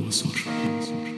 هو صار.